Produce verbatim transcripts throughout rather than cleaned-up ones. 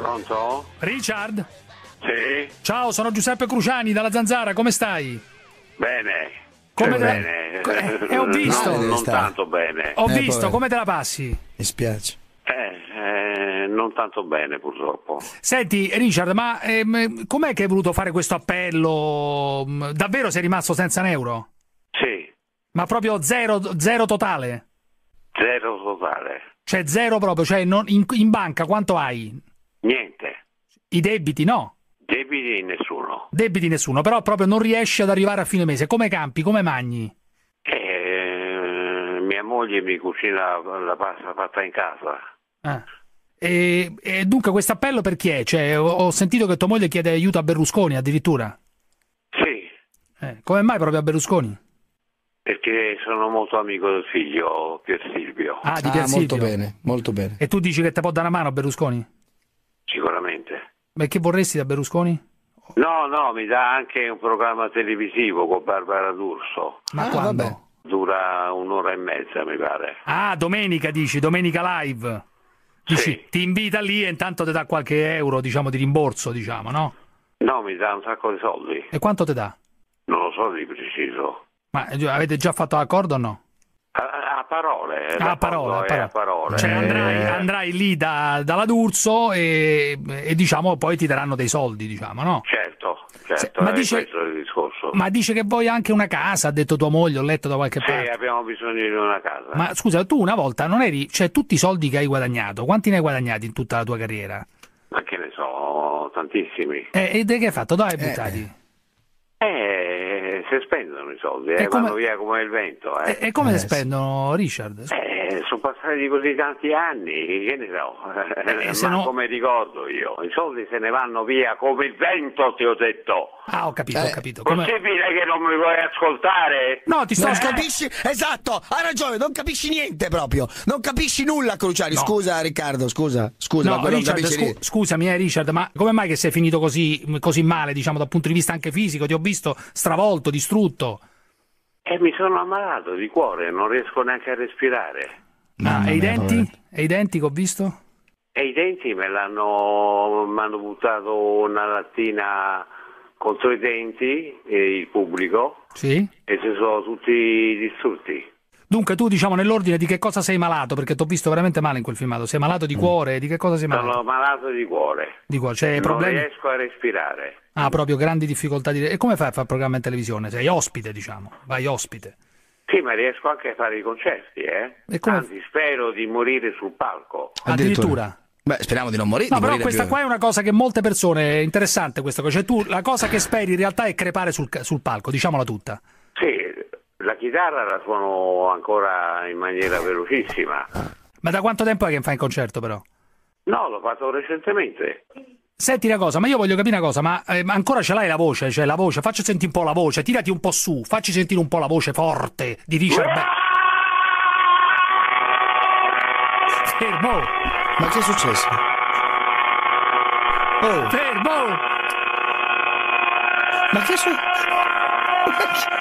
Pronto? Richard? Sì? Ciao, sono Giuseppe Cruciani dalla Zanzara, come stai? Bene. Come te... bene. Eh, ho visto. No, non tanto bene. Ho eh, visto, poi... come te la passi? Mi spiace. Eh, eh, non tanto bene purtroppo. Senti Richard, ma ehm, com'è che hai voluto fare questo appello? Davvero sei rimasto senza un euro? Sì. Ma proprio zero, zero totale? Zero totale. Cioè zero proprio, cioè non, in, in banca quanto hai? Niente. I debiti no? Debiti nessuno. Debiti nessuno, però proprio non riesci ad arrivare a fine mese. Come campi? Come magni? Eh, mia moglie mi cucina la pasta fatta in casa. Ah. E, e dunque questo appello per chi è? Cioè, ho, ho sentito che tua moglie chiede aiuto a Berlusconi addirittura. Sì. Eh, come mai proprio a Berlusconi? Perché sono molto amico del figlio Pier Silvio. Ah, di Pier ah, Silvio. Molto bene, molto bene. E tu dici che ti può dare una mano a Berlusconi? Sicuramente. Ma che vorresti da Berlusconi? No, no, mi dà anche un programma televisivo con Barbara D'Urso. Ma ah, quando? Vabbè. Dura un'ora e mezza, mi pare. Ah, domenica dici, domenica live. Dici, sì. Ti invita lì e intanto ti dà qualche euro, diciamo, di rimborso, diciamo, no? No, mi dà un sacco di soldi. E quanto ti dà? Non lo so di preciso. Ma avete già fatto l'accordo o no? A, a parole. A parole, a parole. Cioè andrai, andrai lì da, dalla D'Urso e, e diciamo poi ti daranno dei soldi, diciamo, no? Certo, certo. Se, ma, dice, ma dice che vuoi anche una casa, ha detto tua moglie, ho letto da qualche sì, parte. Sì, abbiamo bisogno di una casa. Ma scusa, tu una volta non eri... Cioè tutti i soldi che hai guadagnato, quanti ne hai guadagnati in tutta la tua carriera? Ma che ne so, tantissimi. Eh, e che hai fatto? Dove hai buttati? Eh... eh. Si spendono i soldi, eh, come... vanno via come il vento. Eh. E, e come eh, si spendono, Richard? Eh, sono passati così tanti anni, che ne so, eh, eh, se ma no... come ricordo io, i soldi se ne vanno via come il vento, ti ho detto. Ah, ho capito, eh, ho capito. È possibile che non mi vuoi ascoltare? No, ti sto... Non eh. capisci? Esatto, hai ragione, non capisci niente proprio, non capisci nulla, Cruciani. No. Scusa Riccardo, scusa, scusa. No, ma Richard, non scu scusami eh, Richard, ma come mai che sei finito così, così male, diciamo, dal punto di vista anche fisico? Ti ho visto stravolto, distrutto. E eh, mi sono ammalato di cuore, non riesco neanche a respirare. Ma ah, e i denti? E i denti che ho visto? E i denti me l'hanno... mi hanno buttato una lattina contro i denti, eh, il pubblico, sì. E si sono tutti distrutti. Dunque tu, diciamo, nell'ordine di che cosa sei malato, perché ti ho visto veramente male in quel filmato. Sei malato di cuore? Di che cosa sei malato? Sono malato di cuore. Di cuore, cioè, non problemi... riesco a respirare. Ah, proprio grandi difficoltà di... E come fai a fare programma in televisione? Sei ospite, diciamo, vai ospite. Sì, ma riesco anche a fare i concerti, eh. E come... Anzi, spero di morire sul palco. Addirittura? Beh, speriamo di non morire. No, di però morire questa più... qua è una cosa che molte persone... È interessante questa cosa. Cioè tu, la cosa che speri in realtà è crepare sul, sul palco, diciamola tutta. Sì. La chitarra la suono ancora in maniera velocissima. Ma da quanto tempo è che fai il concerto, però? No, l'ho fatto recentemente. Senti una cosa, ma io voglio capire una cosa, ma, eh, ma ancora ce l'hai la voce? Cioè la voce, facci sentire un po' la voce, tirati un po' su, facci sentire un po' la voce forte di Richard Benson. Fermo! Ma che è successo? Oh. Fermo! Ma che è successo?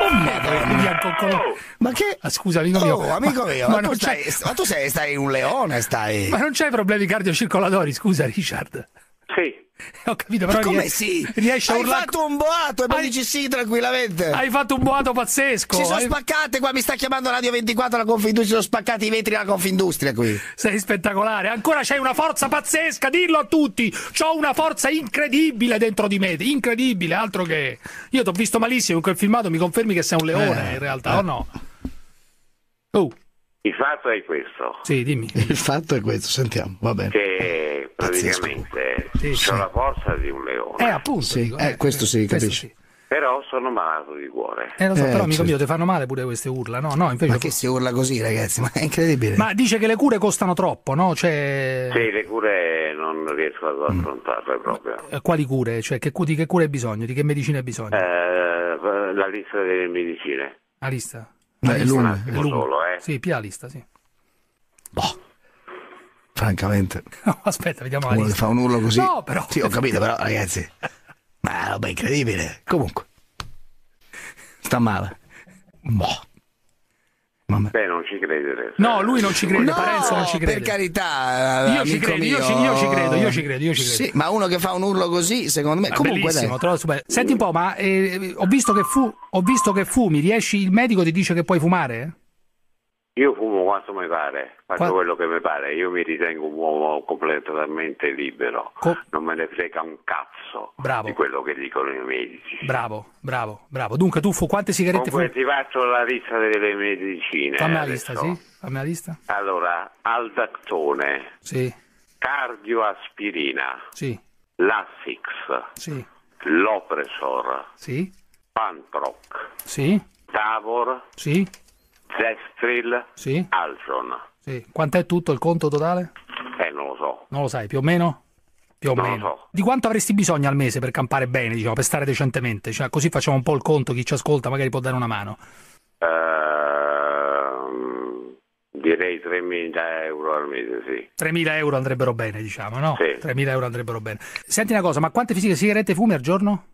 Oh, Madonna. Madonna. Ma che... Ah, scusa, amico mio. Oh, amico mio, ma, ma, ma, tu stai... ma tu sei stai un leone, stai. Ma non c'hai problemi cardiocircolatori, scusa, Richard? Sì. Ho capito, però... Come sì? Riesci a urlare... Hai fatto un boato e poi hai... dici sì tranquillamente. Hai fatto un boato pazzesco. Si sono hai... spaccate qua, mi sta chiamando Radio ventiquattro, la Confindustria, si sono spaccati i vetri alla Confindustria qui. Sei spettacolare, ancora c'hai una forza pazzesca, dillo a tutti. C'ho una forza incredibile dentro di me, incredibile, altro che... Io ti ho visto malissimo in quel filmato, mi confermi che sei un leone eh, in realtà, eh. o no? Oh. Il fatto è questo. Sì, dimmi. Il fatto è questo, sentiamo, va bene. Che praticamente sì, c'ho sì. la forza di un leone. Eh, appunto. Sì, dico, eh, eh, questo sì, questo capisci. Sì. Però sono malato di cuore. Eh, lo so, eh, però amico certo. mio, ti fanno male pure queste urla, no? No, invece... Ma che si urla così, ragazzi? Ma è incredibile. Ma dice che le cure costano troppo, no? Cioè... Sì, le cure non riesco ad affrontarle mm. proprio. Ma, quali cure? Cioè, che, di che cure hai bisogno? Di che medicina hai bisogno? Eh, la lista delle medicine. La lista? Beh, è lungo, è lungo. Solo, eh. Sì, pia la lista, sì. Boh, francamente. No, aspetta, vediamo la lista. Fa un urlo così. No, però. Sì, ho capito, però, ragazzi. Ma roba incredibile. Comunque. Sta male. Boh. Vabbè. Beh, non ci credere. No, lui non ci crede, no, Parenzo non ci crede. Per carità, io ci credo, io ci, io ci credo, io ci credo, io ci credo. Sì, ma uno che fa un urlo così, secondo me, ma comunque dai. Senti un po', ma eh, ho visto che fu, ho visto che fumi, riesci, il medico ti dice che puoi fumare? Io fumo quanto mi pare, faccio Qua... quello che mi pare, io mi ritengo un uomo completamente libero, Co... non me ne frega un cazzo bravo. di quello che dicono i medici. Bravo, bravo, bravo. Dunque tu fu quante sigarette fumi? Ti faccio la lista delle medicine. Fammi la lista, sì? Fammi la lista. Allora, Aldactone, sì. Cardioaspirina, sì. Lasix, sì. Lopresor, sì. Pantroc, sì. Tavor, sì. Zestril, sì. Alston. Sì. Quant'è tutto il conto totale? Eh, non lo so. Non lo sai, più o meno? Più o non meno. Lo so. Di quanto avresti bisogno al mese per campare bene, diciamo, per stare decentemente? Cioè, così facciamo un po' il conto, chi ci ascolta magari può dare una mano. Uh, direi tremila euro al mese, sì. tremila euro andrebbero bene, diciamo, no? Sì. tremila euro andrebbero bene. Senti una cosa, ma quante sigarette fumi al giorno?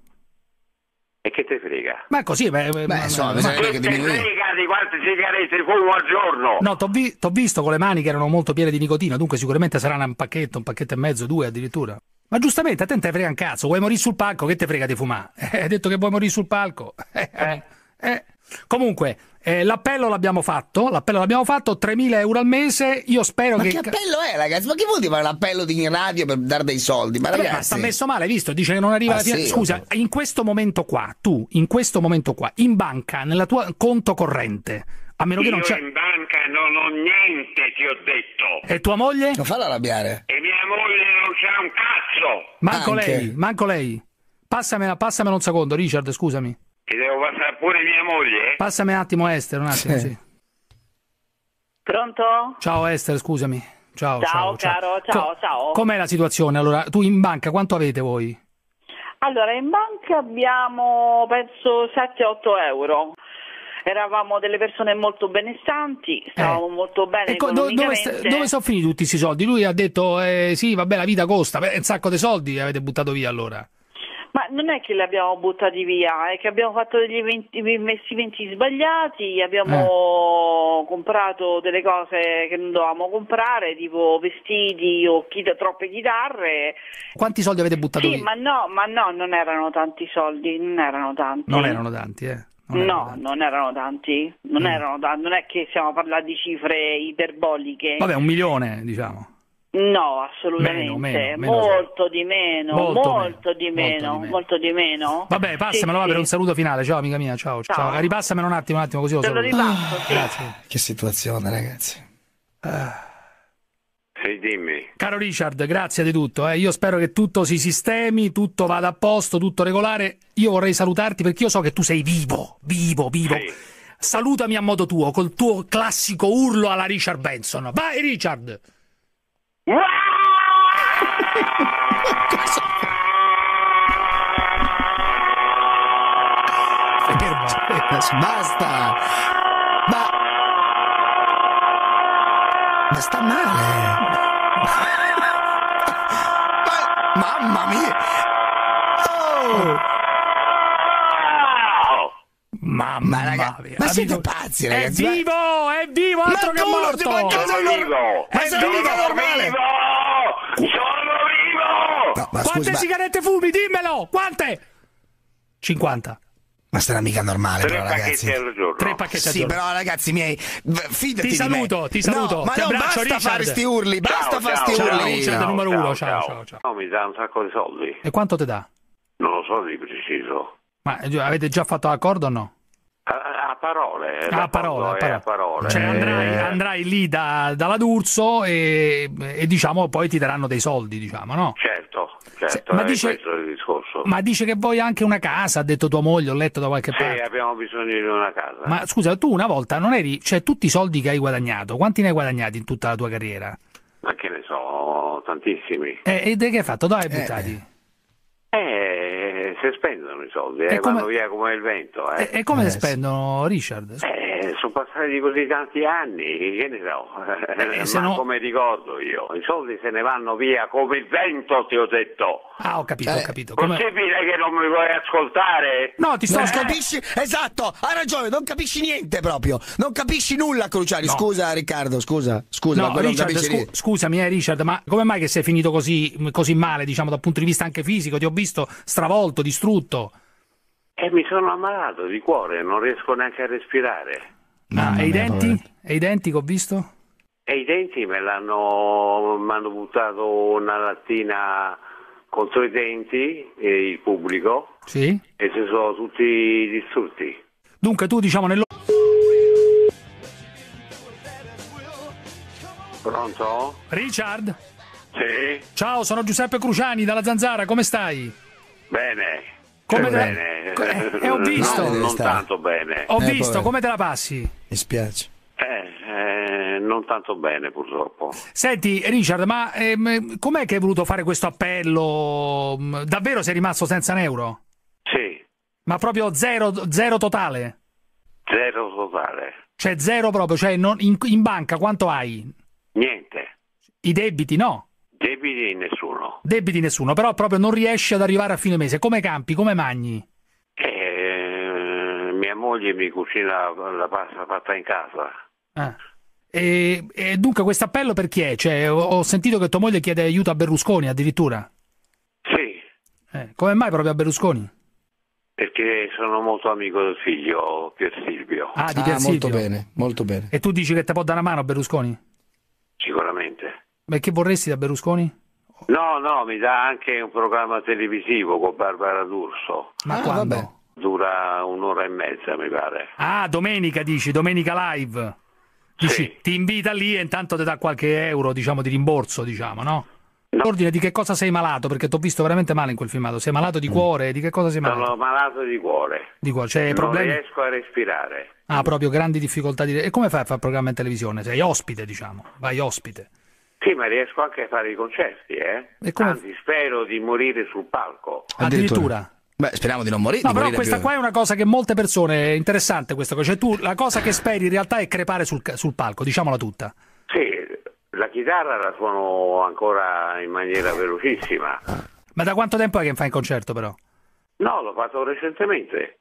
E che te frega? Ma così, beh, beh, beh insomma, ma che, che te frega di quante sigarette fumo al giorno? No, t'ho vi visto con le mani che erano molto piene di nicotina, dunque sicuramente saranno un pacchetto, un pacchetto e mezzo, due addirittura. Ma giustamente, a te non te frega un cazzo, vuoi morire sul palco, che te frega di fumare? Eh, hai detto che vuoi morire sul palco. Eh, eh, eh. Comunque, eh, l'appello l'abbiamo fatto, l'appello l'abbiamo fatto, tremila euro al mese, io spero ma che... Ma che appello è, ragazzi? Ma che vuol dire fare l'appello di radio per dare dei soldi? Ma vabbè, ragazzi... Ma sta messo male, visto? Dice che non arriva... Ah, la... sì, Scusa, ok. in questo momento qua, tu, in questo momento qua, in banca, nella tua conto corrente, a meno che non c'è... Io in banca non ho niente, ti ho detto! E tua moglie? Non farla arrabbiare! E mia moglie non c'ha un cazzo! Manco Anche. lei, manco lei! Passamela, passamela un secondo, Richard, scusami. Ti devo passare pure mia moglie? Passami un attimo Esther, un attimo, sì. sì. Pronto? Ciao Esther, scusami. Ciao, ciao, ciao caro, ciao, Co ciao. Com'è la situazione? Allora, tu in banca quanto avete voi? Allora, in banca abbiamo, penso, sette otto euro. Eravamo delle persone molto benestanti, stavamo eh. molto bene economicamente. Dove, dove sono finiti tutti questi soldi? Lui ha detto, eh, sì, vabbè, la vita costa, un sacco di soldi avete buttato via allora. Ma non è che li abbiamo buttati via, è che abbiamo fatto degli investimenti sbagliati, abbiamo eh. comprato delle cose che non dovevamo comprare, tipo vestiti o chita, troppe chitarre. Quanti soldi avete buttato sì, via? Sì, ma no, ma no, non erano tanti soldi, non erano tanti. Non erano tanti, eh? Non no, tanti. non erano tanti, non mm. erano tanti, non è che stiamo parlando di cifre iperboliche. Vabbè, un milione, diciamo. No, assolutamente, meno, meno, meno, molto, di meno, molto, molto, meno, di meno, molto di meno, molto di meno. Vabbè, passamelo sì, va, sì. per un saluto finale, ciao amica mia, ciao, ciao. ciao. Ripassamelo un attimo, un attimo così lo saluto. Te lo ripasso, ah, sì. Grazie. Che situazione, ragazzi. Ah. Sì, dimmi. Caro Richard, grazie di tutto, eh. Io spero che tutto si sistemi, tutto vada a posto, tutto regolare. Io vorrei salutarti perché io so che tu sei vivo, vivo, vivo. Sì. Salutami a modo tuo, col tuo classico urlo alla Richard Benson. Vai Richard! Cosa? Basta. Ma... Ma sta male. Ma... Mamma mia. Oh. Mamma raga, mia. Ma siete amico... pazzi ragazzi. È vivo, è vivo, altro ma che morto. Ma sono vivo. Ma sono vivo. Sono vivo. No, ma quante scusi, sigarette ma... fumi? Dimmelo. Quante? cinquanta. Ma sarà mica normale, però, ragazzi. Tre pacchetti al giorno. Tre pacchetti al giorno. Sì, però, ragazzi miei, fidati. Ti saluto, ti saluto. No, ma ti non abbraccio, basta fare sti urli. Basta fare sti urli. Ciao, numero uno. Ciao, ciao, ciao. No, mi dà un sacco di soldi. E quanto ti dà? Non lo so di preciso. Ma avete già fatto l'accordo o no? A, a parole. A parole, a parole. Cioè andrai, andrai lì da, dalla D'Urso e, e diciamo poi ti daranno dei soldi, diciamo, no? Certo, certo. Se, ma, dice, questo è il discorso. Ma dice che vuoi anche una casa, ha detto tua moglie, ho letto da qualche sì, parte. Sì, abbiamo bisogno di una casa. Ma scusa, tu una volta non eri... Cioè tutti i soldi che hai guadagnato, quanti ne hai guadagnati in tutta la tua carriera? Ma che ne so, tantissimi. Eh, e che hai fatto? Dove hai buttati? Eh... eh. Eh, si spendono i soldi, eh, come... vanno via come il vento. Eh. E, e come eh, si spendono, Richard? Eh, sono passati così tanti anni, che ne so, eh, ma se no... come ricordo io, i soldi se ne vanno via come il vento, ti ho detto. Ah, ho capito, eh, ho capito. Come... Possibile che non mi vuoi ascoltare? No, ti sto... Non eh. capisci? Esatto, hai ragione, non capisci niente proprio. Non capisci nulla, Cruciani. No. Scusa, Riccardo, scusa. Scusa, no, ma Richard, non scu scusami, eh, Richard, ma come mai che sei finito così, così male, diciamo, dal punto di vista anche fisico? Ti ho visto stravolto, distrutto. E eh, mi sono ammalato di cuore, non riesco neanche a respirare. Ma ah, e i denti? E i denti che ho visto? E i denti me l'hanno... m'hanno buttato una lattina contro i denti, eh, il pubblico, sì, e si sono tutti distrutti. Dunque tu, diciamo, nello... Pronto? Richard? Sì? Ciao, sono Giuseppe Cruciani dalla Zanzara, come stai? Bene. Come te... bene. E eh, eh, ho visto... No, non tanto bene. Ho eh, visto, poi... come te la passi? Mi spiace. Eh, eh, non tanto bene, purtroppo. Senti, Richard, ma ehm, com'è che hai voluto fare questo appello? Davvero sei rimasto senza un euro? Sì. Ma proprio zero, zero totale? Zero totale. Cioè zero proprio, cioè non, in, in banca quanto hai? Niente. I debiti no? Debiti nessuno. Debiti nessuno, però proprio non riesci ad arrivare a fine mese. Come campi? Come mangi? Eh, mia moglie mi cucina la pasta fatta in casa. Ah. E, e dunque questo appello per chi è? Cioè, ho, ho sentito che tua moglie chiede aiuto a Berlusconi addirittura. Sì. Eh, come mai proprio a Berlusconi? Perché sono molto amico del figlio Pier Silvio. Ah, di Pier ah, Silvio. Molto bene, molto bene. E tu dici che ti può dare una mano a Berlusconi? Sicuramente. Ma che vorresti da Berlusconi? No, no, mi dà anche un programma televisivo con Barbara D'Urso. Ma ah, quando? Vabbè. Dura un'ora e mezza, mi pare. Ah, domenica dici, domenica live. Dici, sì. Ti invita lì e intanto ti dà qualche euro, diciamo, di rimborso, diciamo, no? No. Ordine, di che cosa sei malato? Perché ti ho visto veramente male in quel filmato. Sei malato di cuore? Di che cosa sei malato? Sono malato di cuore. Di cuore. Cioè, non problemi... riesco a respirare. Ah, proprio grandi difficoltà di... E come fai a fare programma in televisione? Sei ospite, diciamo. Vai ospite. Sì, ma riesco anche a fare i concerti, eh? E come... Anzi, spero di morire sul palco. Addirittura? Addirittura. Beh, speriamo di non morire. No, però questa più... qua è una cosa che molte persone... È interessante questa cosa. Cioè, tu, la cosa che speri in realtà è crepare sul, sul palco, diciamola tutta. Sì, la chitarra la suono ancora in maniera velocissima. Ma da quanto tempo è che fai in concerto, però? No, l'ho fatto recentemente.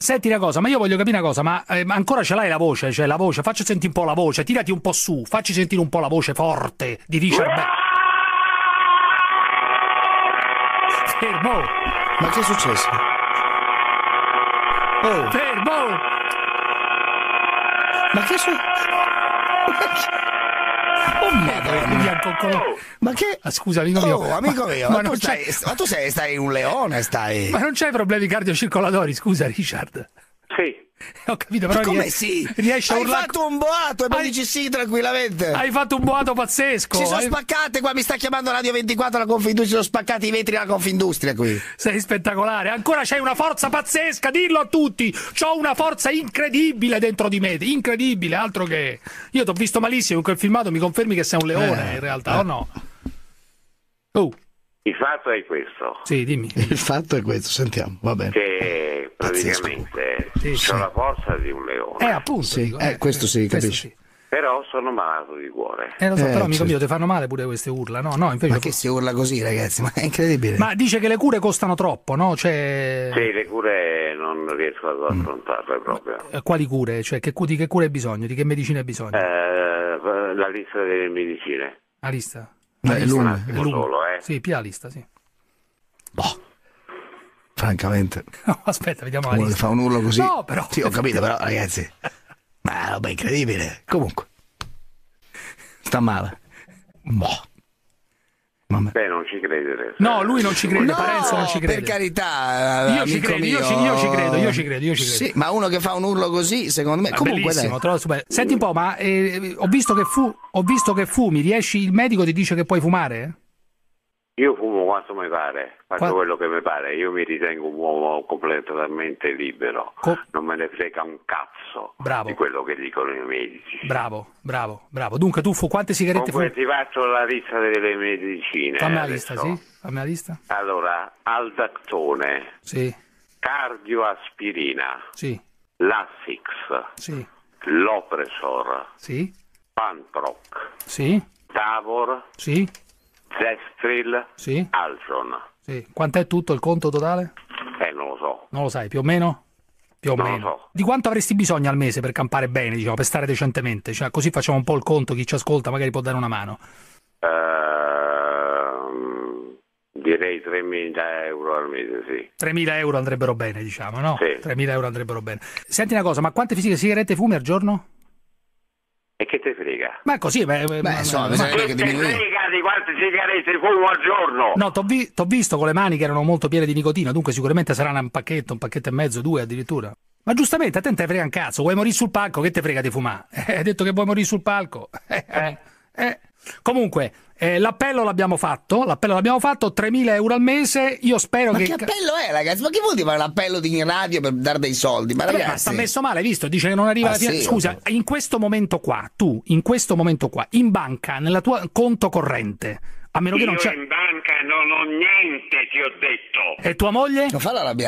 Senti una cosa, ma io voglio capire una cosa, ma eh, ancora ce l'hai la voce? Cioè la voce, facci sentire un po' la voce, tirati un po' su, facci sentire un po' la voce forte di Richard Benson. Fermo! Ma che è successo? Oh. Fermo! Ma che è successo? Oh, Madonna. Madonna. Ma che... Ah, scusa, amico mio. Oh, amico mio, ma, ma, ma, tu stai, ma tu sei stai un leone, stai... Ma non c'hai problemi cardiocircolatori, scusa, Richard? Sì. Ho capito, però... Come sì? Riesci hai a urlare... fatto un boato e poi hai... dici sì tranquillamente. Hai fatto un boato pazzesco. Si sono hai... spaccate qua, mi sta chiamando Radio ventiquattro, la Confindustria, sono spaccati i vetri alla Confindustria qui. Sei spettacolare, ancora c'hai una forza pazzesca, dillo a tutti. C'ho una forza incredibile dentro di me, incredibile, altro che... Io ti ho visto malissimo in quel filmato, mi confermi che sei un leone eh, in realtà, eh. o no? Oh. Il fatto è questo. Sì, dimmi. Il fatto è questo, sentiamo, va bene. Che praticamente sì, sì. ho la forza di un leone. Eh, appunto. Sì, dico, eh, eh, questo si sì, capisce. Sì. Però sono malato di cuore. Eh, lo so, eh, però amico mio, ti fanno male pure queste urla, no? No, invece... Ma che si urla così, ragazzi? Ma è incredibile. Ma dice che le cure costano troppo, no? Cioè... Sì, le cure non riesco ad affrontarle mm. proprio. Quali cure? Cioè, che, di che cure hai bisogno? Di che medicina hai bisogno? Eh, la lista delle medicine. La lista? Beh, è lungo, è lungo. Solo, eh. Sì, pia lista, sì. Boh. Francamente. No, aspetta, vediamo la lista. Fa un urlo così. No, però. Sì, ho capito, però, ragazzi. Ma è roba incredibile. Comunque. Sta male. Boh. Mamma. Beh, non ci credere. No, lui non ci crede, no, Parenzo non ci crede. Per carità, io ci credo, io ci, io ci credo, io ci credo, io ci credo. Sì, ma uno che fa un urlo così, secondo me, ma comunque bellissimo, trovo super... Senti un po', ma eh, ho visto che fu, ho visto che fumi, riesci il medico ti dice che puoi fumare? Io fumo quanto mi pare, faccio Qua... quello che mi pare, io mi ritengo un uomo completamente libero, Co... non me ne frega un cazzo bravo. di quello che dicono i medici. Bravo, bravo, bravo. Dunque Tuffo, quante sigarette fumi? Ti faccio la lista delle medicine. Fammi la lista, sì? Fammi la lista. Allora, Aldactone, sì. Cardioaspirina, sì. Lasix, sì. Lopresor, sì. Pantroc, sì. Tavor, sì. Zestril, sì. Alston. Sì. Quant'è tutto il conto totale? Eh, non lo so. Non lo sai, più o meno? Più o non meno. Lo so. Di quanto avresti bisogno al mese per campare bene, diciamo, per stare decentemente? Cioè, così facciamo un po' il conto, chi ci ascolta magari può dare una mano. Uh, direi tremila euro al mese, sì. tremila euro andrebbero bene, diciamo, no? Sì. tremila euro andrebbero bene. Senti una cosa, ma quante sigarette fumi al giorno? E che te frega? Ma così, beh, beh, beh insomma, ma che, che te frega di quante sigarette fumo al giorno? No, t'ho vi visto con le mani che erano molto piene di nicotina, dunque sicuramente saranno un pacchetto, un pacchetto e mezzo, due addirittura. Ma giustamente, a te non te frega un cazzo, vuoi morire sul palco, che te frega di fumare? Eh, hai detto che vuoi morire sul palco. Eh, eh, eh. Comunque, eh, l'appello l'abbiamo fatto, l'appello l'abbiamo fatto, tremila euro al mese, io spero ma che... Ma che appello è, ragazzi? Ma che vuol dire l'appello di radio per dare dei soldi? Ma ragazzi... Ma sta messo male, visto? Dice che non arriva ah, la fine... Sì, Scusa, ovvio. in questo momento qua, tu, in questo momento qua, in banca, nella tua conto corrente, a meno che io non c'è... in banca non ho niente, ti ho detto! E tua moglie? Non farla arrabbiare.